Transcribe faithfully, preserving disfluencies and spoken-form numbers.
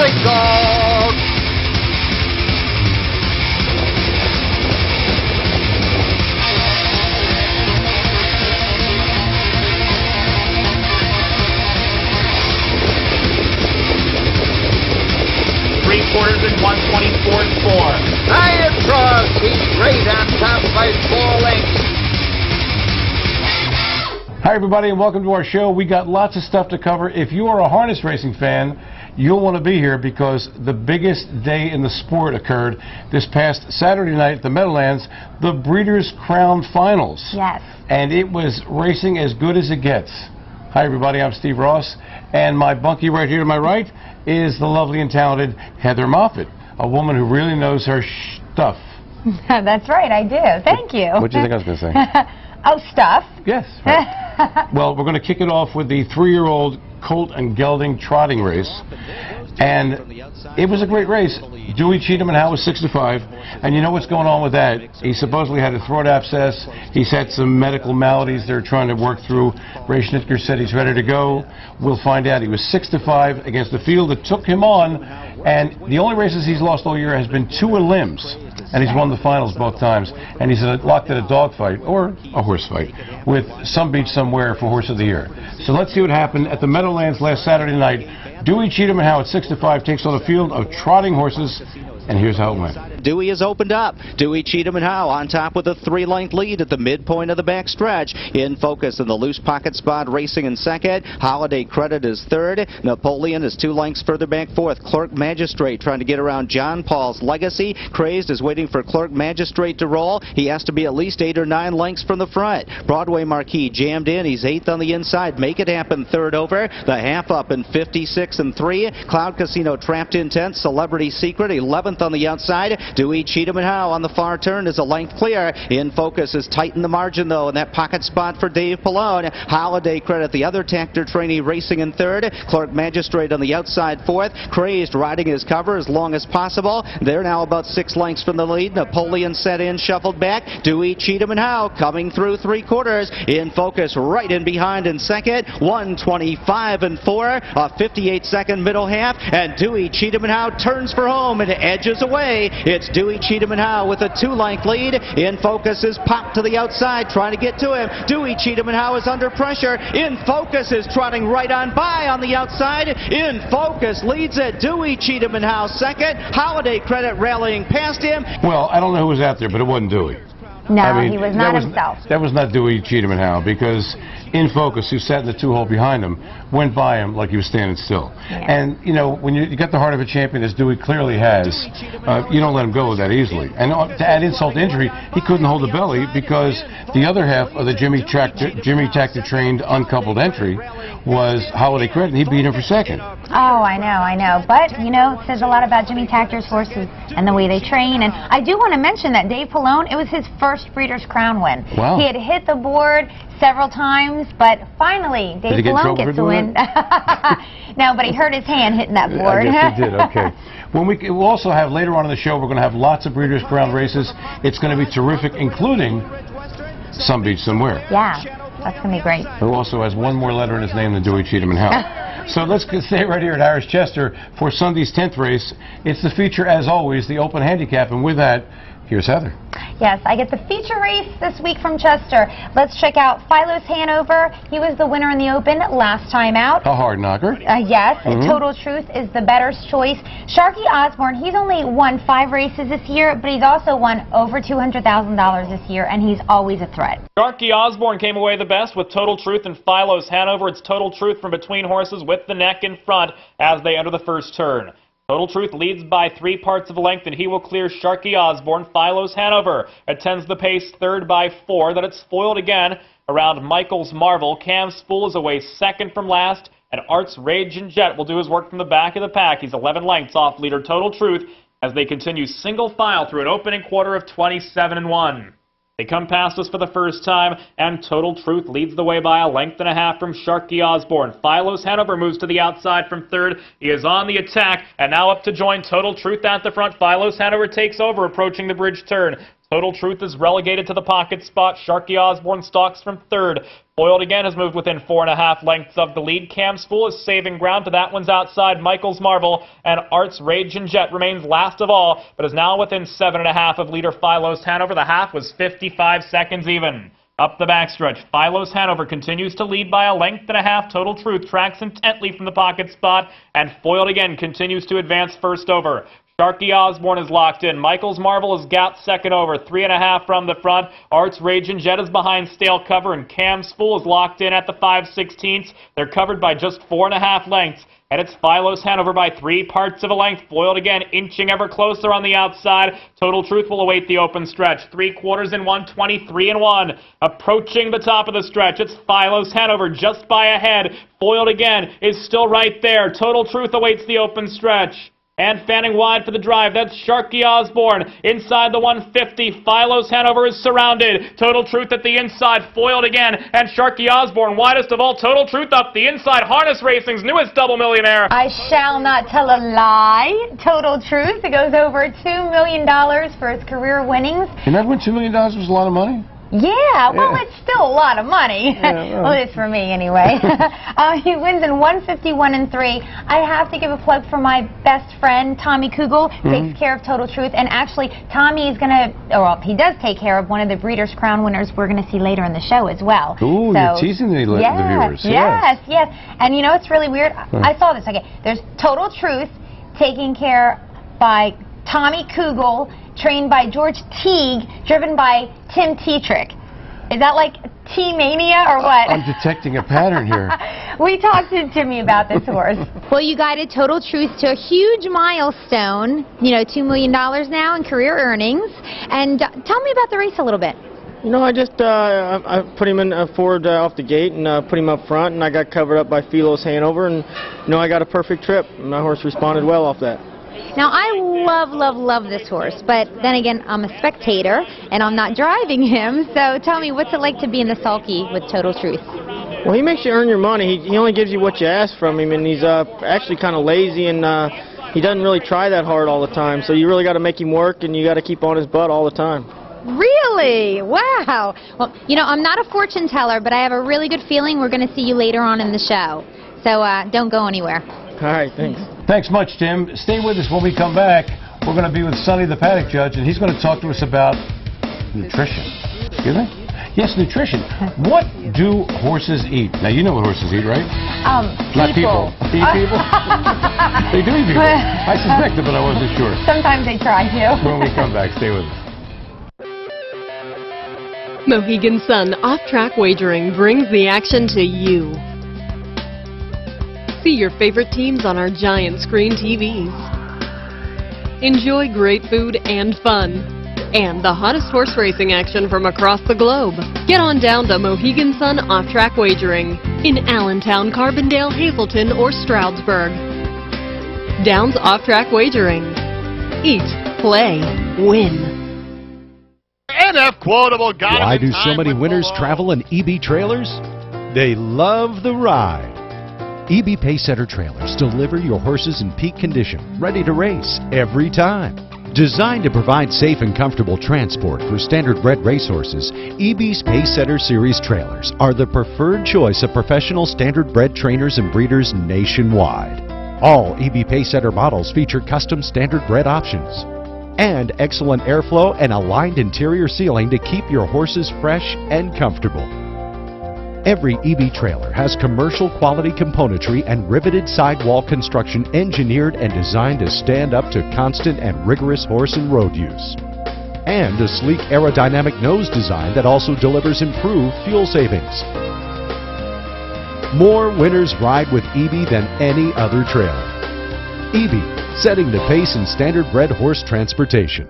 big dog. Three quarters and one twenty-fourth four. Iron Cross, he's great on top by four lengths. Hi, everybody, and welcome to our show. We got lots of stuff to cover. If you are a harness racing fan, you'll want to be here because the biggest day in the sport occurred this past Saturday night at the Meadowlands, the Breeders' Crown Finals. Yes. And it was racing as good as it gets. Hi, everybody, I'm Steve Ross, and my bunkie right here to my right is the lovely and talented Heather Moffett, a woman who really knows her stuff. That's right, I do. Thank you. What do you think I was going to say? Oh, stuff. Yes. Right. Well, we're going to kick it off with the three-year-old Colt and Gelding trotting race. And it was a great race. Dewey Cheatham and How was six to five. And you know what's going on with that. He supposedly had a throat abscess. He's had some medical maladies they're trying to work through. Ray Schnitker said he's ready to go. We'll find out. He was six to five against the field that took him on. And the only races he's lost all year has been two limbs. And he's won the finals both times. And he's locked in a dog fight, or a horse fight, with Some Beach Somewhere for Horse of the Year. So let's see what happened at the Meadowlands last Saturday night. Dewey Cheatham and How at six to five takes on a field of trotting horses. And here's how it went. Dewey has opened up. Dewey Cheatham and How on top with a three-length lead at the midpoint of the backstretch. In Focus in the loose pocket spot, racing in second. Holiday Credit is third. Napoleon is two lengths further back fourth. Clerk Magistrate trying to get around John Paul's Legacy. Crazed is waiting for Clerk Magistrate to roll. He has to be at least eight or nine lengths from the front. Broadway Marquis jammed in. He's eighth on the inside. Make It Happen third over. The half up in fifty-six and three. Cloud Casino trapped in tenth. Celebrity Secret eleventh on the outside. Dewey Cheatham and How on the far turn is a length clear. In Focus has tightened the margin though in that pocket spot for Dave Pallone. Holiday Credit, the other Tactor trainee, racing in third. Clerk Magistrate on the outside fourth. Crazed riding his cover as long as possible. They're now about six lengths from the lead. Napoleon set in, shuffled back. Dewey Cheatham and How coming through three quarters. In Focus right in behind in second. one twenty-five and four. A fifty-eight second middle half. And Dewey Cheatham and How turns for home and edges away. It's Dewey Cheatham and How with a two-length lead. In Focus is popped to the outside, trying to get to him. Dewey Cheatham and How is under pressure. In Focus is trotting right on by on the outside. In Focus leads it. Dewey Cheatham and How second. Holiday Credit rallying past him. Well, I don't know who was out there, but it wasn't Dewey. No, I mean, he was not that himself. Was, that was not Dewey Cheatham and How, because In Focus, who sat in the two-hole behind him, went by him like he was standing still. Yeah. And, you know, when you, you got the heart of a champion, as Dewey clearly has, uh, you don't let him go that easily. And uh, to add insult to injury, he couldn't hold the belly because the other half of the Jimmy Tractor, Jimmy Tactor-trained uncoupled entry was Holiday Credit, and he beat him for second. Oh, I know, I know. But, you know, it says a lot about Jimmy Tactor's horses and the way they train. And I do want to mention that Dave Pallone, it was his first Breeders' Crown win. Wow. He had hit the board several times, but finally Dave Pallone gets a win. No, but he hurt his hand hitting that board. I guess he did, okay. When we, we'll also have later on in the show, we're going to have lots of Breeders' Crown races. It's going to be terrific, including Some Beach Somewhere. Yeah, that's going to be great. Who also has one more letter in his name than Dewey Cheatham and How. So let's stay right here at Harrah's Chester for Sunday's tenth race. It's the feature, as always, the Open Handicap, and with that, here's Heather. Yes, I get the feature race this week from Chester. Let's check out Phyllis Hanover. He was the winner in the Open last time out. A hard knocker. Uh, yes, mm-hmm. Total Truth is the better choice. Sharky Osborne, he's only won five races this year, but he's also won over two hundred thousand dollars this year, and he's always a threat. Sharky Osborne came away the best with Total Truth and Phyllis Hanover. It's Total Truth from between horses with the neck in front as they enter the first turn. Total Truth leads by three parts of a length, and he will clear Sharky Osborne. Phyllis Hanover attends the pace third by four. Then it's Foiled Again around Michael's Marvel. Cam's Fool is away second from last, and Art's Rage and Jet will do his work from the back of the pack. He's eleven lengths off leader Total Truth as they continue single file through an opening quarter of twenty-seven and one. They come past us for the first time, and Total Truth leads the way by a length and a half from Sharky Osborne. Phyllis Hanover moves to the outside from third. He is on the attack, and now up to join Total Truth at the front. Phyllis Hanover takes over, approaching the bridge turn. Total Truth is relegated to the pocket spot. Sharky Osborne stalks from third. Foiled Again has moved within four and a half lengths of the lead. Cam's Fool is saving ground, but that one's outside Michael's Marvel, and Art's Rage and Jet remains last of all, but is now within seven and a half of leader Phyllis Hanover. The half was fifty-five seconds even. Up the backstretch, Phyllis Hanover continues to lead by a length and a half. Total Truth tracks intently from the pocket spot, and Foiled Again continues to advance first over. Sharky Osborne is locked in. Michael's Marvel has got second over, three and a half from the front. Art's Rage and Jet is behind stale cover, and Cam's Fool is locked in at the five sixteenths. They're covered by just four and a half lengths, and it's Phyllis Hanover by three parts of a length. Foiled Again inching ever closer on the outside. Total Truth will await the open stretch. Three quarters in one, twenty-three and one. Approaching the top of the stretch, it's Phyllis Hanover just by a head. Foiled Again is still right there. Total Truth awaits the open stretch. And fanning wide for the drive, that's Sharky Osborne. Inside the one fifty, Phyllis Hanover is surrounded. Total Truth at the inside, Foiled Again, and Sharky Osborne. Widest of all, Total Truth up the inside. Harness Racing's newest double millionaire. I shall not tell a lie. Total Truth, it goes over two million dollars for its career winnings. And that when two million dollars was a lot of money? Yeah, well, yeah. It's still a lot of money. Yeah, well. Well, it's for me anyway. uh, he wins in one fifty-one and three. I have to give a plug for my best friend, Tommy Kugel. Mm-hmm. Takes care of Total Truth. And actually, Tommy is going to, well, he does take care of one of the Breeders' Crown winners we're going to see later in the show as well. Ooh, so, you're teasing the, yes, the viewers. Yes, yes, yes. And you know, it's really weird. Huh. I saw this. Okay, there's Total Truth taken care by Tommy Kugel, trained by George Teague, driven by Tim Tetrick. Is that like T-mania or what? I'm detecting a pattern here. We talked to Jimmy about this horse. Well, you guided Total Truth to a huge milestone, you know, two million dollars now in career earnings. And uh, tell me about the race a little bit. You know, I just uh, I, I put him in uh, forward uh, off the gate and uh, put him up front, and I got covered up by Phyllis Hanover, and, you know, I got a perfect trip. My horse responded well off that. Now, I love, love, love this horse, but then again, I'm a spectator, and I'm not driving him, so tell me, what's it like to be in the sulky with Total Truth? Well, he makes you earn your money. He, he only gives you what you ask from him, and he's uh, actually kind of lazy, and uh, he doesn't really try that hard all the time, so you really got to make him work, and you got to keep on his butt all the time. Really? Wow. Well, you know, I'm not a fortune teller, but I have a really good feeling we're going to see you later on in the show, so uh, don't go anywhere. All right, thanks. Thanks much, Tim. Stay with us when we come back. We're going to be with Sonny the Paddock Judge, and he's going to talk to us about nutrition. Excuse me? Yes, nutrition. What do horses eat? Now, you know what horses eat, right? Um, Not people. people. Eat people? They do eat people. I suspect it, but I wasn't sure. Sometimes they try to. When we come back, stay with us. Mohegan Sun Off-Track Wagering brings the action to you. See your favorite teams on our giant screen T Vs. Enjoy great food and fun. And the hottest horse racing action from across the globe. Get on down to Mohegan Sun Off-Track Wagering in Allentown, Carbondale, Hazleton, or Stroudsburg. Downs Off-Track Wagering. Eat, play, win. N F Quotable got it. Why do so many winners travel in E B trailers? They love the ride. E B Pace Setter trailers deliver your horses in peak condition, ready to race every time. Designed to provide safe and comfortable transport for standardbred racehorses, E B's Pace Setter Series trailers are the preferred choice of professional standardbred trainers and breeders nationwide. All E B Pace Setter models feature custom standardbred options and excellent airflow and aligned interior ceiling to keep your horses fresh and comfortable. Every E B trailer has commercial quality componentry and riveted sidewall construction engineered and designed to stand up to constant and rigorous horse and road use. And a sleek aerodynamic nose design that also delivers improved fuel savings. More winners ride with E B than any other trailer. E B, setting the pace in standardbred horse transportation.